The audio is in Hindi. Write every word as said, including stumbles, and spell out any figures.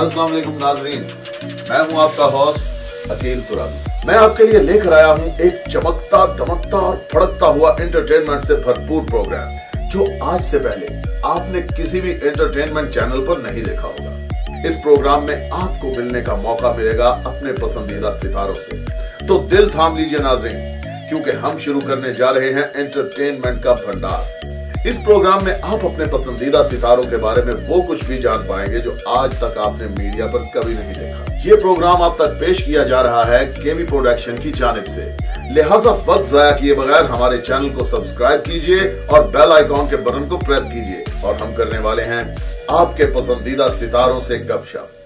अस्सलामुअलैकुम नाज़रीन, मैं हूं आपका होस्ट अकील। मैं आपके लिए लेकर आया हूं एक चमकता दमकता और फड़कता हुआ एंटरटेनमेंट से भरपूर प्रोग्राम जो आज से पहले आपने किसी भी एंटरटेनमेंट चैनल पर नहीं देखा होगा। इस प्रोग्राम में आपको मिलने का मौका मिलेगा अपने पसंदीदा सितारों से। तो दिल थाम लीजिए नाज़रीन, क्योंकि हम शुरू करने जा रहे हैं एंटरटेनमेंट का भंडार। इस प्रोग्राम में आप अपने पसंदीदा सितारों के बारे में वो कुछ भी जान पाएंगे जो आज तक आपने मीडिया पर कभी नहीं देखा। ये प्रोग्राम आप तक पेश किया जा रहा है केबी प्रोडक्शन की जानिब से। लिहाजा वक्त जाया किए बगैर हमारे चैनल को सब्सक्राइब कीजिए और बेल आइकॉन के बटन को प्रेस कीजिए। और हम करने वाले हैं आपके पसंदीदा सितारों से गपशप।